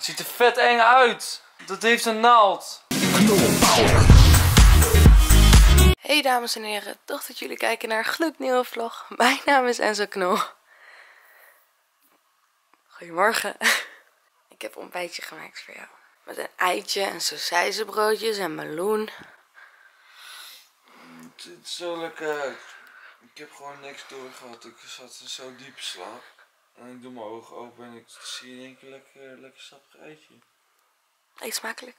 Het ziet er vet eng uit. Dat heeft een naald. Knolpower. Hey dames en heren, toch dat jullie kijken naar een gloednieuwe vlog. Mijn naam is Enzo Knol. Goedemorgen. Ik heb ontbijtje gemaakt voor jou. Met een eitje en sausijzenbroodjes en meloen. Het ziet zo lekker uit. Ik heb gewoon niks doorgehad. Ik zat in zo diep slaap. En ik doe mijn ogen open en ik zie in één keer lekker sappig eitje. Eet smakelijk.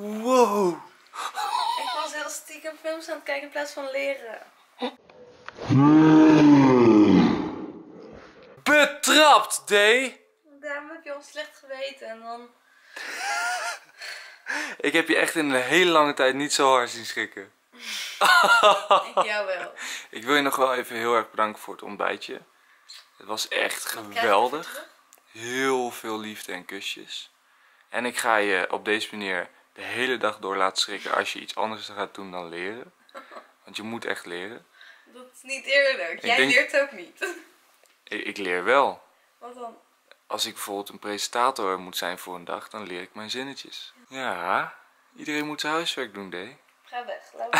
Wow! Ik was heel stiekem films aan het kijken in plaats van leren. Betrapt, D! Daarom heb je ons slecht geweten en dan... Ik heb je echt in een hele lange tijd niet zo hard zien schrikken. Ik jou wel. Ik wil je nog wel even heel erg bedanken voor het ontbijtje. Het was echt geweldig. Heel veel liefde en kusjes. En ik ga je op deze manier de hele dag door laten schrikken als je iets anders gaat doen dan leren. Want je moet echt leren. Dat is niet eerlijk. Jij leert ook niet. Ik leer wel. Wat dan? Als ik bijvoorbeeld een presentator moet zijn voor een dag, dan leer ik mijn zinnetjes. Ja, iedereen moet zijn huiswerk doen, Dee. Ga weg, laat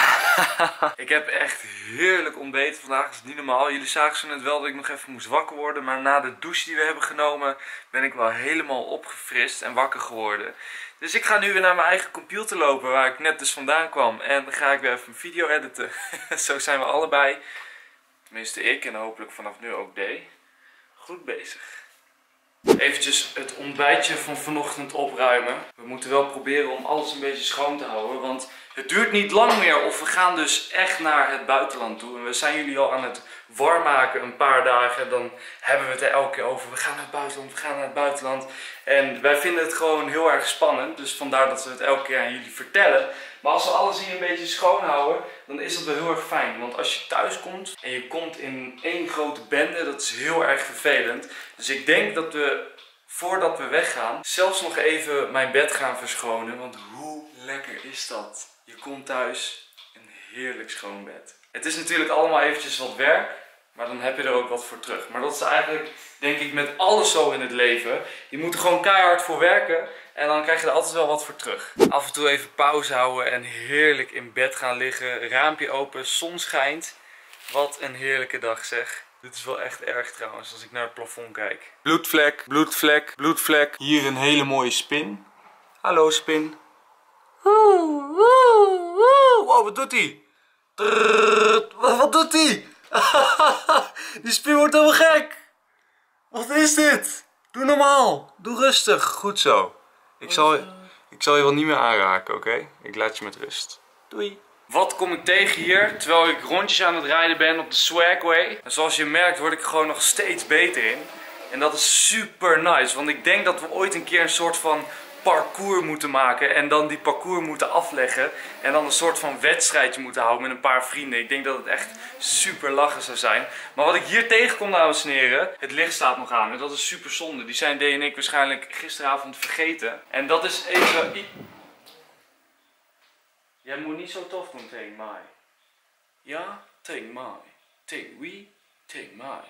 me. Ik heb echt heerlijk ontbeten vandaag, is het niet normaal. Jullie zagen zo net wel dat ik nog even moest wakker worden. Maar na de douche die we hebben genomen, ben ik wel helemaal opgefrist en wakker geworden. Dus ik ga nu weer naar mijn eigen computer lopen, waar ik net dus vandaan kwam. En dan ga ik weer even een video editen. Zo zijn we allebei, tenminste ik en hopelijk vanaf nu ook Dee, goed bezig. Eventjes het ontbijtje van vanochtend opruimen. We moeten wel proberen om alles een beetje schoon te houden, want het duurt niet lang meer of we gaan dus echt naar het buitenland toe. En we zijn jullie al aan het warm maken een paar dagen. Dan hebben we het er elke keer over. We gaan naar het buitenland, we gaan naar het buitenland. En wij vinden het gewoon heel erg spannend. Dus vandaar dat we het elke keer aan jullie vertellen. Maar als we alles hier een beetje schoon houden, dan is dat wel heel erg fijn. Want als je thuis komt en je komt in één grote bende, dat is heel erg vervelend. Dus ik denk dat we, voordat we weggaan, zelfs nog even mijn bed gaan verschonen. Want hoe lekker is dat? Je komt thuis een heerlijk schoon bed. Het is natuurlijk allemaal eventjes wat werk, maar dan heb je er ook wat voor terug. Maar dat is eigenlijk, denk ik, met alles zo in het leven. Je moet er gewoon keihard voor werken en dan krijg je er altijd wel wat voor terug. Af en toe even pauze houden en heerlijk in bed gaan liggen. Raampje open, zon schijnt. Wat een heerlijke dag zeg. Dit is wel echt erg trouwens als ik naar het plafond kijk. Bloedvlek, bloedvlek, bloedvlek. Hier een hele mooie spin. Hallo spin. Wow, wat doet hij? Wat doet hij? Die spin wordt helemaal gek. Wat is dit? Doe normaal. Doe rustig. Goed zo. Ik zal je wel niet meer aanraken, oké? Ik laat je met rust. Doei. Wat kom ik tegen hier terwijl ik rondjes aan het rijden ben op de Swagway? En zoals je merkt word ik gewoon nog steeds beter in. En dat is super nice, want ik denk dat we ooit een keer een soort van parcours moeten maken en dan die parcours moeten afleggen en dan een soort van wedstrijdje moeten houden met een paar vrienden. Ik denk dat het echt super lachen zou zijn. Maar wat ik hier tegenkom, dames en heren, het licht staat nog aan en dat is super zonde. Die zijn Dee en ik waarschijnlijk gisteravond vergeten. En dat is even... Jij moet niet zo tof doen tegen mij. Ja, tegen mij. Tegen wie? Tegen mij.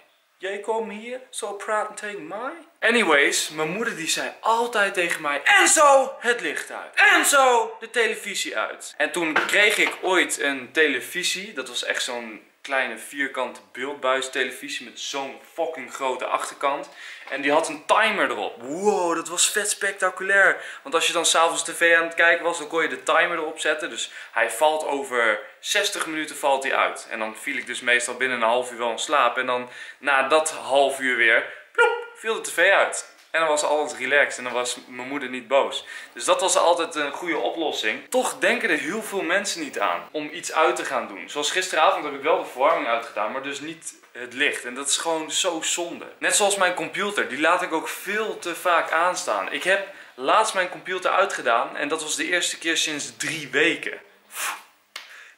Jij komt hier zo praten tegen mij? Anyways, mijn moeder die zei altijd tegen mij: Enzo, het licht uit. Enzo, de televisie uit. En toen kreeg ik ooit een televisie. Dat was echt zo'n kleine vierkante beeldbuis televisie met zo'n fucking grote achterkant. En die had een timer erop. Wow, dat was vet spectaculair. Want als je dan s'avonds tv aan het kijken was, dan kon je de timer erop zetten. Dus hij valt over 60 minuten valt hij uit. En dan viel ik dus meestal binnen een half uur wel in slaap. En dan na dat half uur weer, ploep, viel de tv uit. En dan was alles relaxed en dan was mijn moeder niet boos. Dus dat was altijd een goede oplossing. Toch denken er heel veel mensen niet aan om iets uit te gaan doen. Zoals gisteravond heb ik wel de verwarming uitgedaan, maar dus niet het licht. En dat is gewoon zo zonde. Net zoals mijn computer, die laat ik ook veel te vaak aanstaan. Ik heb laatst mijn computer uitgedaan en dat was de eerste keer sinds 3 weken.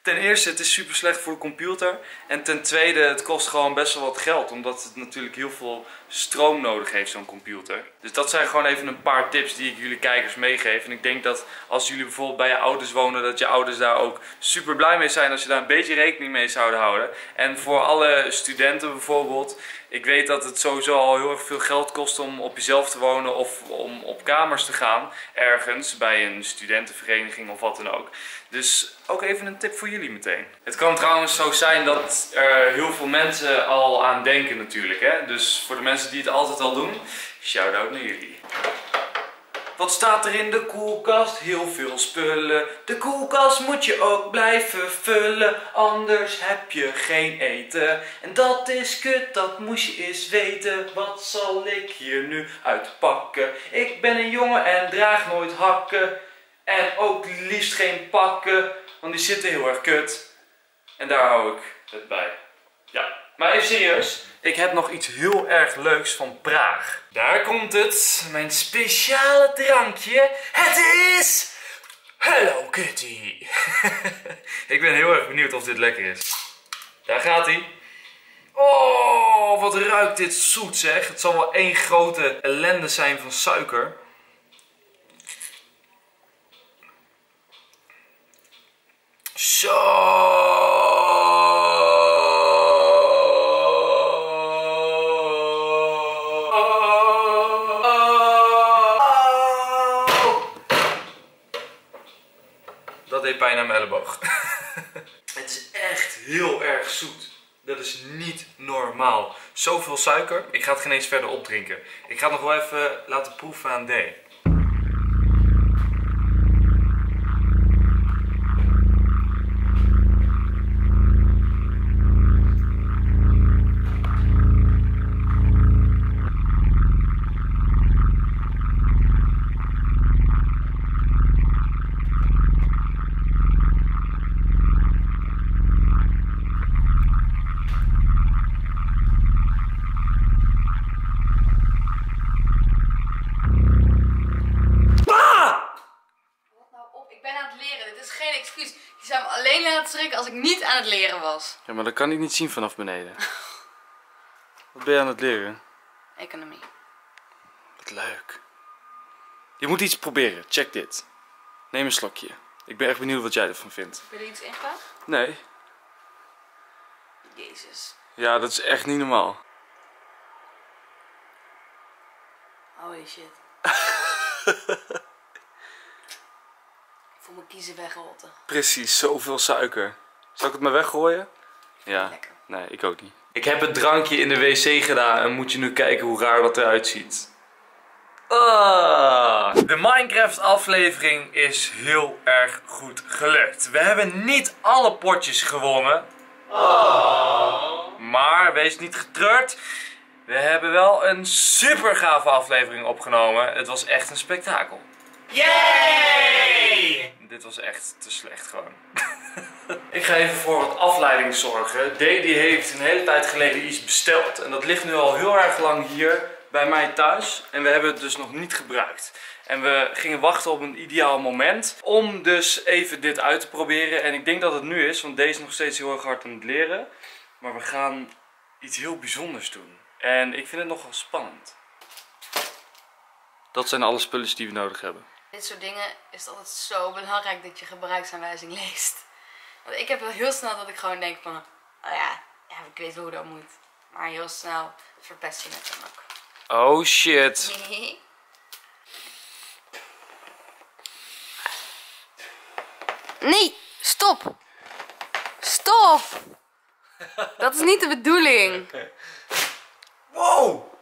Ten eerste, het is super slecht voor de computer. En ten tweede, het kost gewoon best wel wat geld. Omdat het natuurlijk heel veel stroom nodig heeft, zo'n computer. Dus dat zijn gewoon even een paar tips die ik jullie kijkers meegeef. En ik denk dat als jullie bijvoorbeeld bij je ouders wonen, dat je ouders daar ook super blij mee zijn als je daar een beetje rekening mee zouden houden. En voor alle studenten bijvoorbeeld. Ik weet dat het sowieso al heel erg veel geld kost om op jezelf te wonen of om op kamers te gaan. Ergens, bij een studentenvereniging of wat dan ook. Dus ook even een tip voor jullie meteen. Het kan trouwens zo zijn dat er heel veel mensen al aan denken natuurlijk. Hè? Dus voor de mensen die het altijd al doen, shout-out naar jullie. Wat staat er in de koelkast? Heel veel spullen. De koelkast moet je ook blijven vullen, anders heb je geen eten. En dat is kut, dat moest je eens weten. Wat zal ik hier nu uitpakken? Ik ben een jongen en draag nooit hakken. En ook liefst geen pakken, want die zitten heel erg kut. En daar hou ik het bij. Ja, maar even serieus. Ik heb nog iets heel erg leuks van Praag. Daar komt het, mijn speciale drankje. Het is Hello Kitty. Ik ben heel erg benieuwd of dit lekker is. Daar gaat hij. Oh, wat ruikt dit zoet zeg. Het zal wel één grote ellende zijn van suiker. Zo. Pijn aan mijn elleboog. Het is echt heel erg zoet. Dat is niet normaal. Zoveel suiker. Ik ga het geen eens verder opdrinken. Ik ga het nog wel even laten proeven aan D. Als ik niet aan het leren was. Ja, maar dat kan ik niet zien vanaf beneden. Wat ben je aan het leren? Economie. Wat leuk. Je moet iets proberen. Check dit. Neem een slokje. Ik ben echt benieuwd wat jij ervan vindt. Wil je iets ingaan? Nee. Jezus. Ja, dat is echt niet normaal. Holy shit. Ik voel mijn kiezen weggerotten. Precies, zoveel suiker. Zal ik het maar weggooien? Ja. Lekker. Nee, ik ook niet. Ik heb het drankje in de wc gedaan en moet je nu kijken hoe raar dat eruit ziet. Ah. De Minecraft aflevering is heel erg goed gelukt. We hebben niet alle potjes gewonnen. Ah. Maar wees niet getreurd. We hebben wel een super gave aflevering opgenomen. Het was echt een spektakel. Yay! Dit was echt te slecht gewoon. Ik ga even voor wat afleiding zorgen. Dedy heeft een hele tijd geleden iets besteld. En dat ligt nu al heel erg lang hier bij mij thuis. En we hebben het dus nog niet gebruikt. En we gingen wachten op een ideaal moment om dus even dit uit te proberen. En ik denk dat het nu is, want deze is nog steeds heel erg hard aan het leren. Maar we gaan iets heel bijzonders doen. En ik vind het nogal spannend. Dat zijn alle spullen die we nodig hebben. Dit soort dingen is altijd zo belangrijk dat je gebruiksaanwijzing leest. Want ik heb wel heel snel dat ik gewoon denk van, oh ja, ik weet wel hoe dat moet. Maar heel snel verpest je het dan ook. Oh shit. Nee, stop. Stop. Dat is niet de bedoeling. Wow.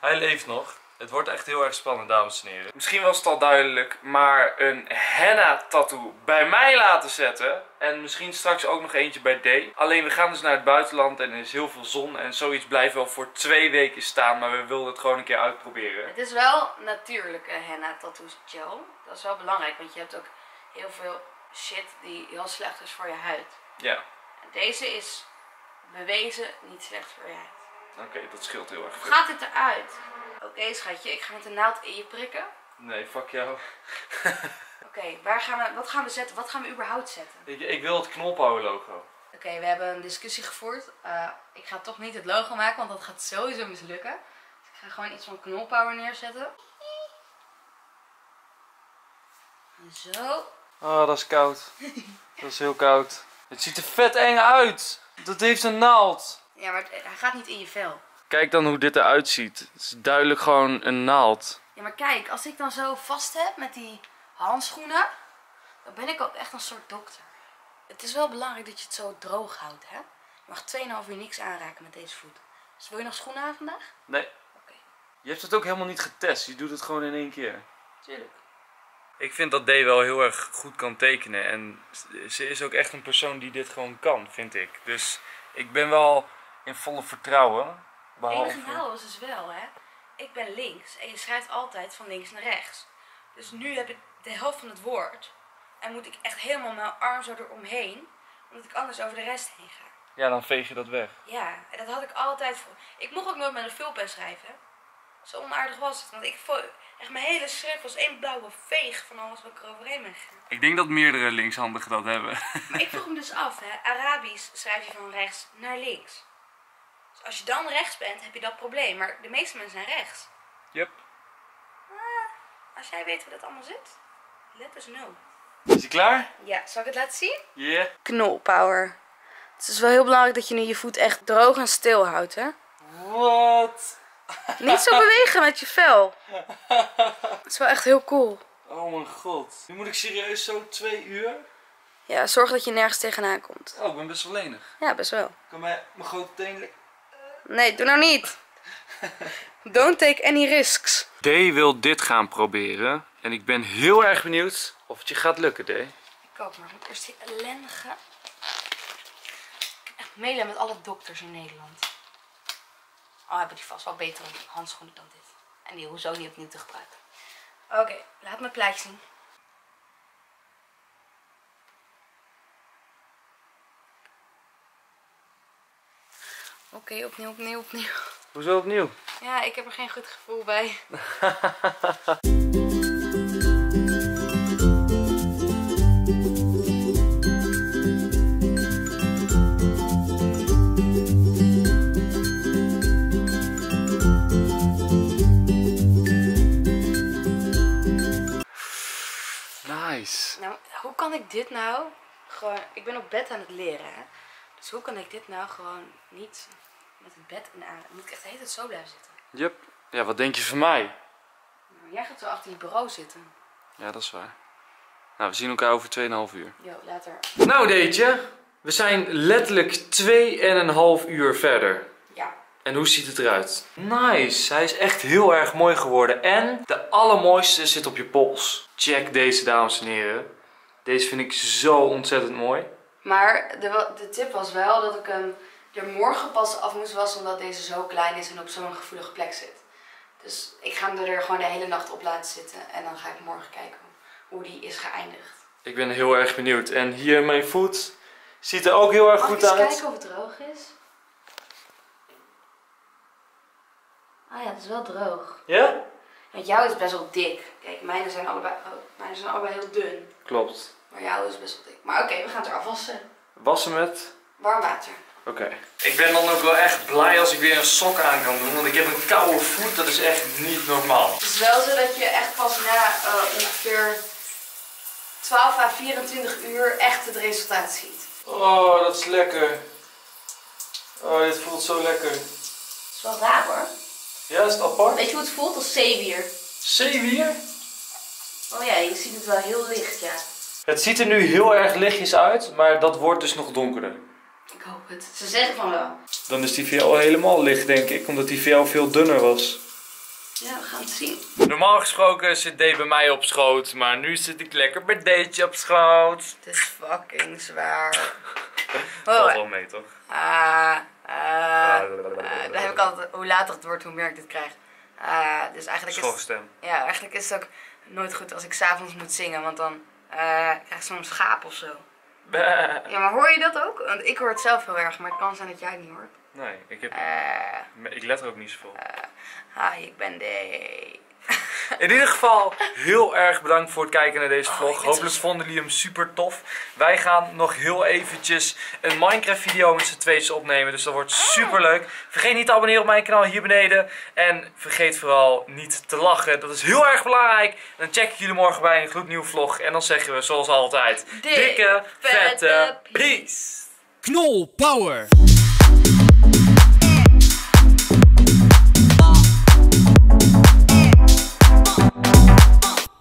Hij leeft nog. Het wordt echt heel erg spannend, dames en heren. Misschien was het al duidelijk, maar een henna-tattoo bij mij laten zetten. En misschien straks ook nog eentje bij D. Alleen we gaan dus naar het buitenland en er is heel veel zon. En zoiets blijft wel voor 2 weken staan, maar we wilden het gewoon een keer uitproberen. Het is wel natuurlijke henna-tattoo gel. Dat is wel belangrijk, want je hebt ook heel veel shit die heel slecht is voor je huid. Ja. Deze is bewezen niet slecht voor je huid. Oké, dat scheelt heel erg. Hoe gaat het eruit? Oké, schatje, ik ga met de naald in je prikken. Nee, fuck jou. Oké, wat gaan we zetten? Wat gaan we überhaupt zetten? Ik wil het Knolpower logo. Oké, we hebben een discussie gevoerd. Ik ga toch niet het logo maken, want dat gaat sowieso mislukken. Dus ik ga gewoon iets van Knolpower neerzetten. Zo. Oh, dat is koud. Dat is heel koud. Het ziet er vet eng uit. Dat heeft een naald. Ja, maar hij gaat niet in je vel. Kijk dan hoe dit eruit ziet. Het is duidelijk gewoon een naald. Ja, maar kijk, als ik dan zo vast heb met die handschoenen, dan ben ik ook echt een soort dokter. Het is wel belangrijk dat je het zo droog houdt, hè? Je mag 2,5 uur niks aanraken met deze voet. Dus wil je nog schoenen aan vandaag? Nee. Oké. Je hebt het ook helemaal niet getest. Je doet het gewoon in 1 keer. Tuurlijk. Ik vind dat D wel heel erg goed kan tekenen. En ze is ook echt een persoon die dit gewoon kan, vind ik. Dus ik ben wel in volle vertrouwen. Behalve... Het enige nadeel is dus wel, hè. Ik ben links en je schrijft altijd van links naar rechts. Dus nu heb ik de helft van het woord. En moet ik echt helemaal mijn arm zo eromheen. Omdat ik anders over de rest heen ga. Ja, dan veeg je dat weg. Ja, en dat had ik altijd voor. Ik mocht ook nooit met een vulpen schrijven. Zo onaardig was het. Want ik vond echt mijn hele schrift was één blauwe veeg van alles wat ik eroverheen ben gegaan. Ik denk dat meerdere linkshandigen dat hebben. Maar ik vroeg me dus af, hè. Arabisch schrijf je van rechts naar links. Dus als je dan rechts bent, heb je dat probleem. Maar de meeste mensen zijn rechts. Yep. Als jij weet hoe dat allemaal zit, let us know. Is hij klaar? Ja, zal ik het laten zien? Ja. Yeah. Knolpower. Het is wel heel belangrijk dat je nu je voet echt droog en stil houdt, hè? Wat? Niet zo bewegen met je vel. Het is wel echt heel cool. Oh mijn god. Nu moet ik serieus zo 2 uur? Ja, zorg dat je nergens tegenaan komt. Oh, ik ben best wel lenig. Ja, best wel. Kan mijn grote teen... Nee, doe nou niet. Don't take any risks. D wil dit gaan proberen. En ik ben heel erg benieuwd of het je gaat lukken, D. Ik ook, maar ik moet eerst die ellendige... Ik heb echt meelijden met alle dokters in Nederland. Oh, hebben die vast wel betere handschoenen dan dit. En die hoezo niet opnieuw te gebruiken. Oké, laat mijn plaatje zien. Oké, opnieuw. Hoezo opnieuw? Ja, ik heb er geen goed gevoel bij. Nice. Nou, hoe kan ik dit nou gewoon... Ik ben op bed aan het leren, hè? Dus hoe kan ik dit nou gewoon niet... Met het bed en aan. Moet ik echt de hele tijd zo blijven zitten? Yep. Ja, wat denk je van mij? Nou, jij gaat zo achter je bureau zitten. Ja, dat is waar. Nou, we zien elkaar over 2,5 uur. Jo, later. Nou, Deetje. We zijn letterlijk 2,5 uur verder. Ja. En hoe ziet het eruit? Nice. Hij is echt heel erg mooi geworden. En de allermooiste zit op je pols. Check deze, dames en heren. Deze vind ik zo ontzettend mooi. Maar de tip was wel dat ik hem... er morgen pas af moest was omdat deze zo klein is en op zo'n gevoelige plek zit. Dus ik ga hem er gewoon de hele nacht op laten zitten en dan ga ik morgen kijken hoe die is geëindigd. Ik ben heel erg benieuwd. En hier mijn voet ziet er ook heel erg goed uit. Mag ik eens kijken of het droog is? Ah ja, het is wel droog. Ja? Want jouw is best wel dik. Kijk, mijne zijn allebei heel dun. Klopt. Maar jouw is best wel dik. Maar oké, we gaan het eraf wassen. Wassen met? Warm water. Oké. Ik ben dan ook wel echt blij als ik weer een sok aan kan doen, want ik heb een koude voet, dat is echt niet normaal. Het is wel zo dat je echt pas na ongeveer 12 à 24 uur echt het resultaat ziet. Oh, dat is lekker. Oh, dit voelt zo lekker. Het is wel raar hoor. Ja, is het apart? Weet je hoe het voelt als zeewier? Zeewier? Oh ja, je ziet het wel heel licht, ja. Het ziet er nu heel erg lichtjes uit, maar dat wordt dus nog donkerder. Ik hoop het. Ze zeggen van wel. Dan is die VL helemaal licht, denk ik, omdat die VL veel dunner was. Ja, we gaan het zien. Normaal gesproken zit D bij mij op schoot, maar nu zit ik lekker bij D'tje op schoot. Het is fucking zwaar. Valt wel mee, toch? Daar heb ik altijd, hoe later het wordt, hoe meer ik dit krijg. Dus eigenlijk schoolstem. Ja, eigenlijk is het ook nooit goed als ik 's avonds moet zingen, want dan krijg ik soms gaap of zo. Ja, maar hoor je dat ook? Want ik hoor het zelf heel erg, maar het kan zijn dat jij het niet hoort. Nee, ik let er ook niet zoveel. Hi, ik ben D. In ieder geval, heel erg bedankt voor het kijken naar deze vlog. Hopelijk vonden jullie hem super tof. Wij gaan nog heel eventjes een Minecraft video met z'n tweeën opnemen. Dus dat wordt super leuk. Vergeet niet te abonneren op mijn kanaal hier beneden. En vergeet vooral niet te lachen. Dat is heel erg belangrijk. En dan check ik jullie morgen bij een gloednieuwe vlog. En dan zeggen we zoals altijd. Dikke, vette peace. Knolpower.